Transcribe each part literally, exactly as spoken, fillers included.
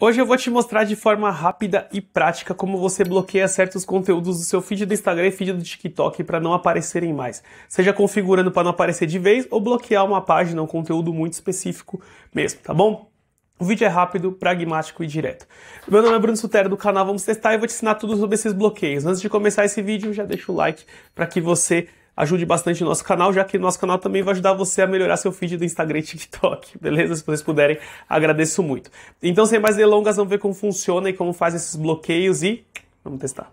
Hoje eu vou te mostrar de forma rápida e prática como você bloqueia certos conteúdos do seu feed do Instagram e feed do TikTok para não aparecerem mais. Seja configurando para não aparecer de vez ou bloquear uma página, um conteúdo muito específico mesmo, tá bom? O vídeo é rápido, pragmático e direto. Meu nome é Bruno Sutero do canal Vamos Testar e vou te ensinar tudo sobre esses bloqueios. Antes de começar esse vídeo, já deixa o like para que você ajude bastante o nosso canal, já que o nosso canal também vai ajudar você a melhorar seu feed do Instagram e TikTok, beleza? Se vocês puderem, agradeço muito. Então, sem mais delongas, vamos ver como funciona e como faz esses bloqueios e vamos testar.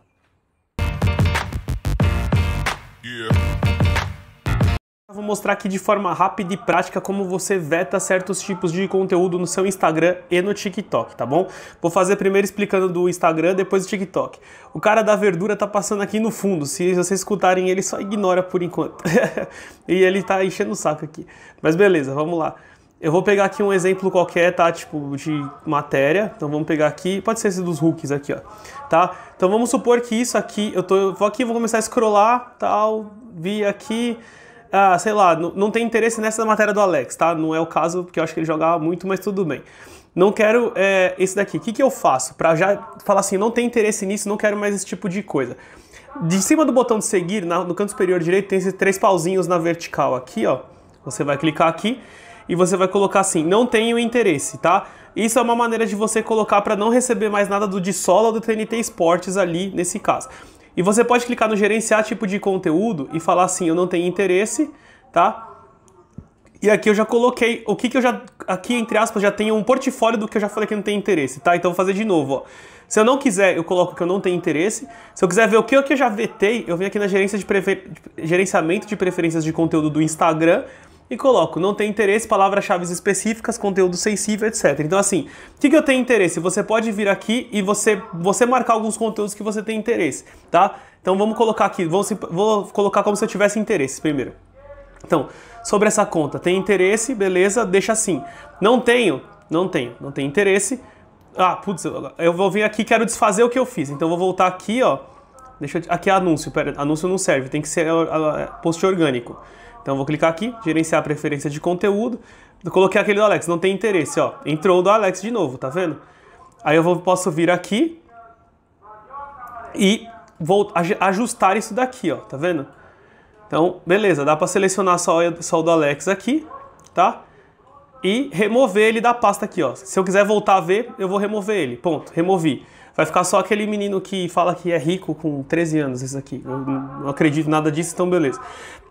Vou mostrar aqui de forma rápida e prática como você veta certos tipos de conteúdo no seu Instagram e no TikTok, tá bom? Vou fazer primeiro explicando do Instagram, depois do TikTok. O cara da verdura tá passando aqui no fundo, se vocês escutarem ele, só ignora por enquanto. E ele tá enchendo o saco aqui. Mas beleza, vamos lá. Eu vou pegar aqui um exemplo qualquer, tá? Tipo, de matéria. Então vamos pegar aqui, pode ser esse dos Hulks aqui, ó. Tá? Então vamos supor que isso aqui, eu tô, vou aqui, vou começar a scrollar, tal, vi aqui... Ah, sei lá, não tem interesse nessa matéria do Alex, tá? Não é o caso, porque eu acho que ele jogava muito, mas tudo bem. Não quero é, esse daqui. O que, que eu faço? Pra já falar assim, não tem interesse nisso, não quero mais esse tipo de coisa. De cima do botão de seguir, na, no canto superior direito, tem esses três pauzinhos na vertical aqui, ó. Você vai clicar aqui e você vai colocar assim, não tenho interesse, tá? Isso é uma maneira de você colocar pra não receber mais nada do de solo ou do T N T Sports ali, nesse caso. E você pode clicar no gerenciar tipo de conteúdo e falar assim, eu não tenho interesse, tá? E aqui eu já coloquei, o que que eu já, aqui entre aspas, já tenho um portfólio do que eu já falei que não tem interesse, tá? Então vou fazer de novo, ó. Se eu não quiser, eu coloco que eu não tenho interesse. Se eu quiser ver o que eu, que eu já vetei, eu venho aqui na gerência de prefer... gerenciamento de preferências de conteúdo do Instagram e coloco, não tem interesse, palavras-chave específicas, conteúdo sensível, etcétera. Então assim, o que, que eu tenho interesse? Você pode vir aqui e você, você marcar alguns conteúdos que você tem interesse, tá? Então vamos colocar aqui, vou, vou colocar como se eu tivesse interesse primeiro. Então, sobre essa conta, tem interesse, beleza, deixa assim. Não tenho, não tenho, não tem interesse. Ah, putz, eu vou vir aqui, quero desfazer o que eu fiz, então eu vou voltar aqui, ó. Deixa eu, aqui é anúncio, pera, anúncio não serve, tem que ser post orgânico. Então vou clicar aqui, gerenciar a preferência de conteúdo. Eu coloquei aquele do Alex, não tem interesse, ó. Entrou o do Alex de novo, tá vendo? Aí eu vou, posso vir aqui e vou ajustar isso daqui, ó, tá vendo? Então, beleza, dá pra selecionar só, só o do Alex aqui, tá? E remover ele da pasta aqui, ó. Se eu quiser voltar a ver, eu vou remover ele, ponto, removi. Vai ficar só aquele menino que fala que é rico com treze anos, esse aqui. Eu não acredito em nada disso, então beleza.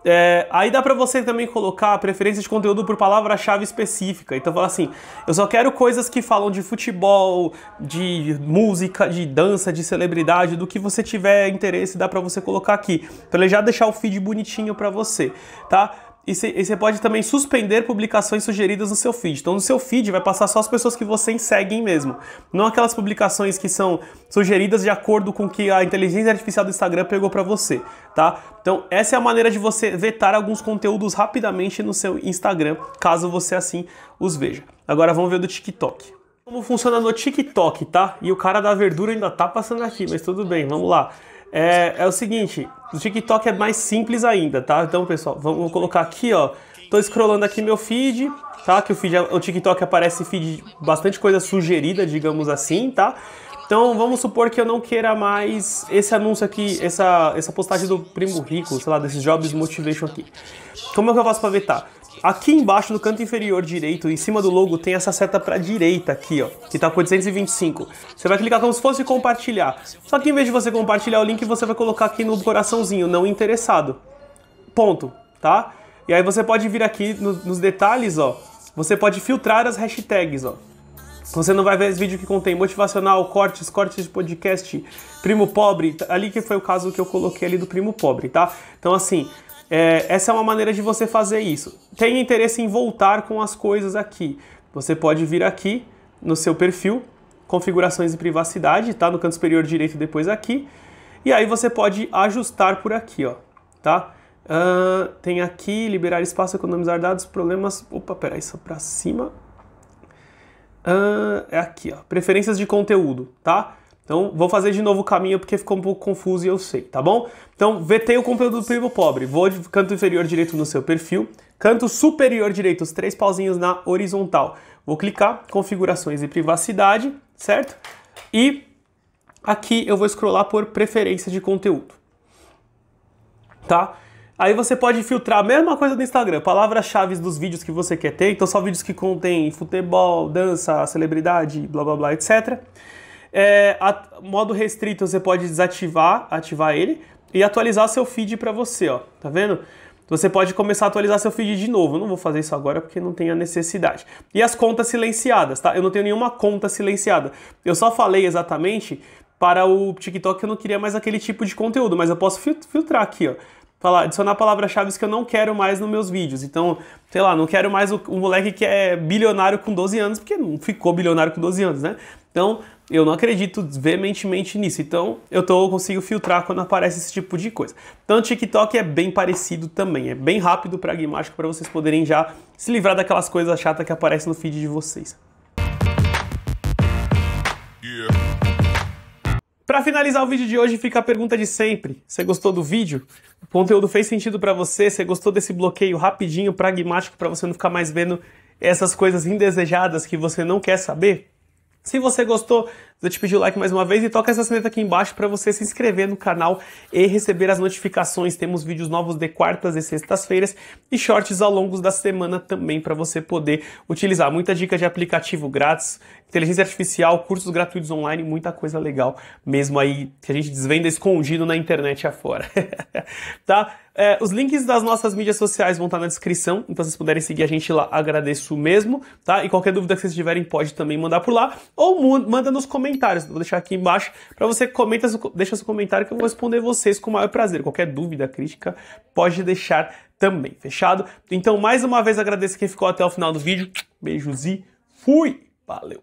É, aí dá pra você também colocar a preferência de conteúdo por palavra-chave específica. Então fala assim, eu só quero coisas que falam de futebol, de música, de dança, de celebridade, do que você tiver interesse, dá pra você colocar aqui. Pra ele já deixar o feed bonitinho pra você, tá? E você pode também suspender publicações sugeridas no seu feed. Então no seu feed vai passar só as pessoas que vocês seguem mesmo. Não aquelas publicações que são sugeridas de acordo com o que a inteligência artificial do Instagram pegou pra você, tá? Então essa é a maneira de você vetar alguns conteúdos rapidamente no seu Instagram, caso você assim os veja. Agora vamos ver do TikTok. Como funciona no TikTok, tá? E o cara da verdura ainda tá passando aqui, mas tudo bem, vamos lá. É, é o seguinte, o TikTok é mais simples ainda, tá? Então, pessoal, vamos colocar aqui, ó. Tô scrollando aqui meu feed, tá? Que o, feed, o TikTok aparece feed bastante coisa sugerida, digamos assim, tá? Então, vamos supor que eu não queira mais esse anúncio aqui, essa, essa postagem do Primo Rico, sei lá, desses Jobs Motivation aqui. Como é que eu faço pra vetar? Aqui embaixo, no canto inferior direito, em cima do logo, tem essa seta para direita aqui, ó, que tá com oitocentos e vinte e cinco. Você vai clicar como se fosse compartilhar. Só que em vez de você compartilhar o link, você vai colocar aqui no coraçãozinho, não interessado. Ponto, tá? E aí você pode vir aqui no, nos detalhes, ó, você pode filtrar as hashtags, ó. Você não vai ver esse vídeo que contém motivacional, cortes, cortes de podcast, primo pobre, ali que foi o caso que eu coloquei ali do primo pobre, tá? Então assim... É, essa é uma maneira de você fazer isso. Tem interesse em voltar com as coisas aqui. Você pode vir aqui no seu perfil, configurações e privacidade, tá? No canto superior direito depois aqui. E aí você pode ajustar por aqui, ó, tá? Uh, tem aqui, liberar espaço, economizar dados, problemas... Opa, peraí, só pra cima. Uh, é aqui, ó. Preferências de conteúdo, tá? Então, vou fazer de novo o caminho porque ficou um pouco confuso e eu sei, tá bom? Então, vetei o conteúdo do primo pobre. Vou de canto inferior direito no seu perfil. Canto superior direito, os três pauzinhos na horizontal. Vou clicar, configurações e privacidade. certo? E aqui eu vou scrollar por preferência de conteúdo, tá? Aí você pode filtrar a mesma coisa do Instagram, palavras-chave dos vídeos que você quer ter, então só vídeos que contêm futebol, dança, celebridade, blá blá blá, etcétera. É, a, modo restrito você pode desativar, ativar ele e atualizar seu feed para você, ó, tá vendo? Você pode começar a atualizar seu feed de novo. Eu não vou fazer isso agora porque não tem a necessidade. E as contas silenciadas, tá? Eu não tenho nenhuma conta silenciada. Eu só falei exatamente para o TikTok que eu não queria mais aquele tipo de conteúdo, mas eu posso filtrar aqui, ó. Falar, adicionar palavras-chave que eu não quero mais nos meus vídeos. Então, sei lá, não quero mais o, o moleque que é bilionário com doze anos, porque não ficou bilionário com doze anos, né? Então, eu não acredito veementemente nisso. Então, eu, tô, eu consigo filtrar quando aparece esse tipo de coisa. Então, o TikTok é bem parecido também. É bem rápido, pragmático, para vocês poderem já se livrar daquelas coisas chatas que aparecem no feed de vocês. Para finalizar o vídeo de hoje, fica a pergunta de sempre. Você gostou do vídeo? O conteúdo fez sentido para você? Você gostou desse bloqueio rapidinho, pragmático, para você não ficar mais vendo essas coisas indesejadas que você não quer saber? Se você gostou, eu te pedi o like mais uma vez e toca essa sineta aqui embaixo para você se inscrever no canal e receber as notificações. Temos vídeos novos de quartas e sextas-feiras e shorts ao longo da semana também para você poder utilizar. Muita dica de aplicativo grátis, inteligência artificial, cursos gratuitos online, muita coisa legal mesmo aí que a gente desvenda escondido na internet afora. Tá? É, os links das nossas mídias sociais vão estar na descrição, então se vocês puderem seguir a gente lá, agradeço mesmo, tá? E qualquer dúvida que vocês tiverem pode também mandar por lá, ou manda nos comentários, vou deixar aqui embaixo, para você comenta, deixa seu comentário que eu vou responder vocês com o maior prazer. Qualquer dúvida, crítica, pode deixar também, fechado? Então mais uma vez agradeço quem ficou até o final do vídeo, beijos e fui! Valeu!